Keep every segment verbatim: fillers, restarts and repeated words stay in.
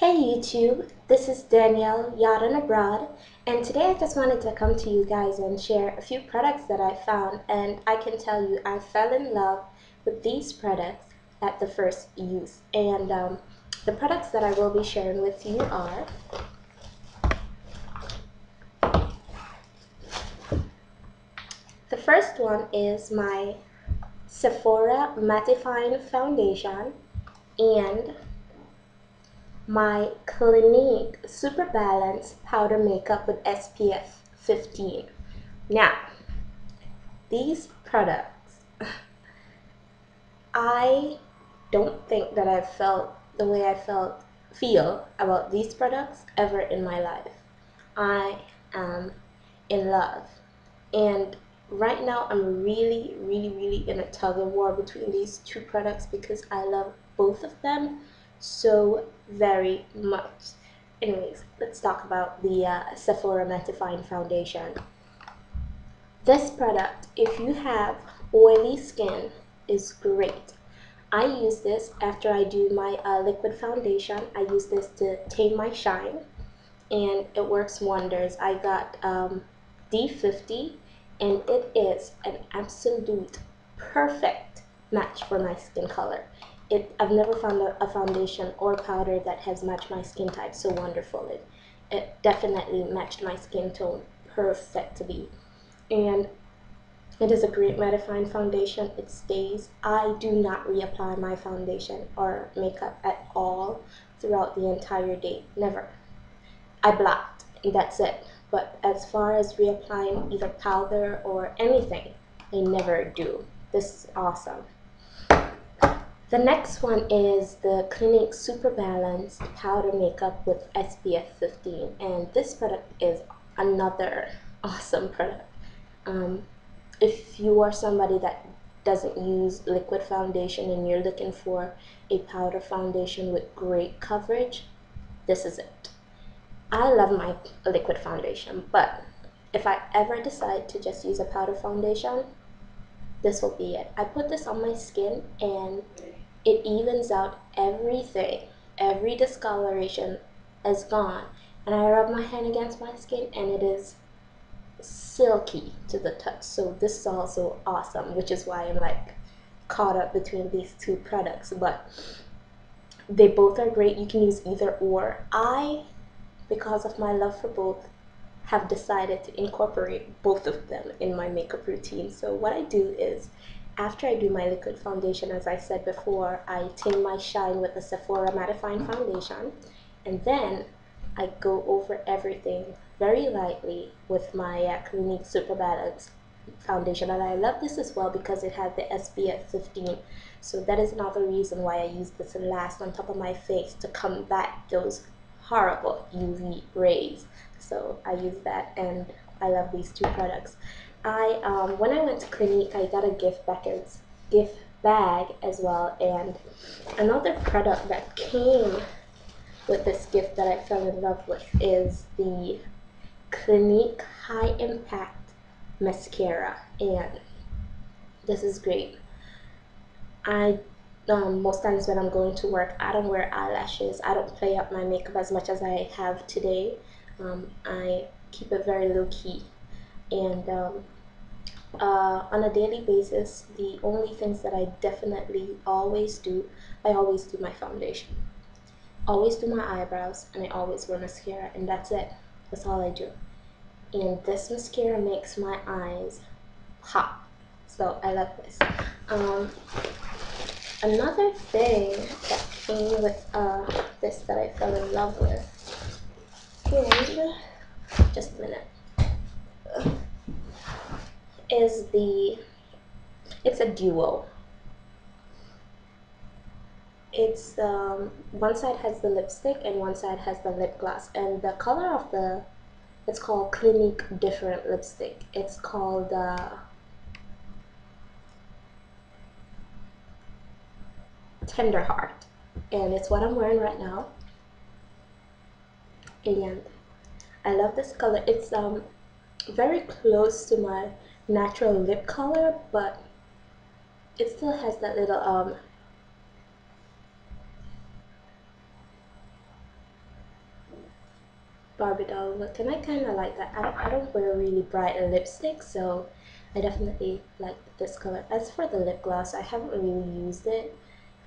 Hey YouTube, this is Danielle Yawd and Abroad, and today I just wanted to come to you guys and share a few products that I found, and I can tell you I fell in love with these products at the first use. And um, the products that I will be sharing with you are the first one is my Sephora Mattifying Foundation and my Clinique Super Balance Powder Makeup with S P F fifteen. Now, these products, I don't think that I've felt the way I felt, feel about these products ever in my life. I am in love. And right now, I'm really, really, really in a tug of war between these two products because I love both of them so very much. Anyways, let's talk about the uh, Sephora Mattifying Foundation. This product, if you have oily skin, is great. I use this after I do my uh, liquid foundation. I use this to tame my shine, and it works wonders. I got um, D fifty, and it is an absolute perfect match for my skin color. It, I've never found a, a foundation or powder that has matched my skin type so wonderfully. It, it definitely matched my skin tone perfectly. And it is a great mattifying foundation. It stays. I do not reapply my foundation or makeup at all throughout the entire day. Never. I blot, and that's it. But as far as reapplying either powder or anything, I never do. This is awesome. The next one is the Clinique Super Balance Powder Makeup with S P F fifteen, and this product is another awesome product. Um, if you are somebody that doesn't use liquid foundation and you're looking for a powder foundation with great coverage, this is it. I love my liquid foundation, but if I ever decide to just use a powder foundation, this will be it. I put this on my skin and it evens out everything. Every discoloration is gone. And I rub my hand against my skin and it is silky to the touch. So this is also awesome, which is why I'm like caught up between these two products. But they both are great. You can use either or. I, because of my love for both, have decided to incorporate both of them in my makeup routine. So what I do is, after I do my liquid foundation, as I said before, I tame my shine with the Sephora Mattifying Foundation, and then I go over everything very lightly with my uh, Clinique Super Balance Foundation. And I love this as well because it has the S P F fifteen, so that is another reason why I use this last on top of my face to combat those horrible U V rays. So I use that, and I love these two products. I um, when I went to Clinique, I got a gift back as, gift bag as well, and another product that came with this gift that I fell in love with is the Clinique High Impact Mascara, and this is great. I Um, most times when I'm going to work, I don't wear eyelashes. I don't play up my makeup as much as I have today. Um, I keep it very low-key. And um, uh, on a daily basis, the only things that I definitely always do, I always do my foundation. Always do my eyebrows, and I always wear mascara, and that's it. That's all I do. And this mascara makes my eyes pop. So I love this. Um, Another thing that came with uh, this that I fell in love with, and just a minute, is the, it's a duo. It's, um, one side has the lipstick and one side has the lip gloss, and the color of the, it's called Clinique Different Lipstick. It's called, uh, Tender Heart, and it's what I'm wearing right now, and I love this color. It's um very close to my natural lip color, but it still has that little um Barbie doll look, and I kind of like that. I don't, I don't wear really bright lipstick, so I definitely like this color. As for the lip gloss, I haven't really used it.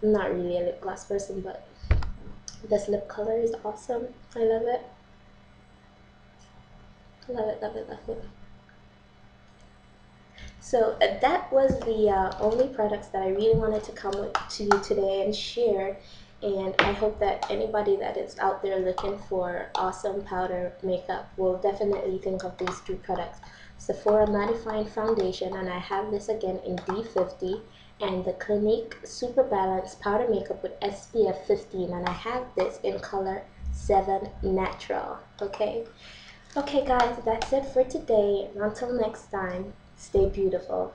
I'm not really a lip gloss person, but this lip color is awesome. I love it. Love it, love it, love it. So uh, that was the uh, only products that I really wanted to come with to you today and share. And I hope that anybody that is out there looking for awesome powder makeup will definitely think of these two products. Sephora Mattifying Foundation, and I have this again in D fifty, and the Clinique Super Balance Powder Makeup with S P F fifteen, and I have this in color seven Natural. Okay? Okay guys, that's it for today. Until next time, stay beautiful.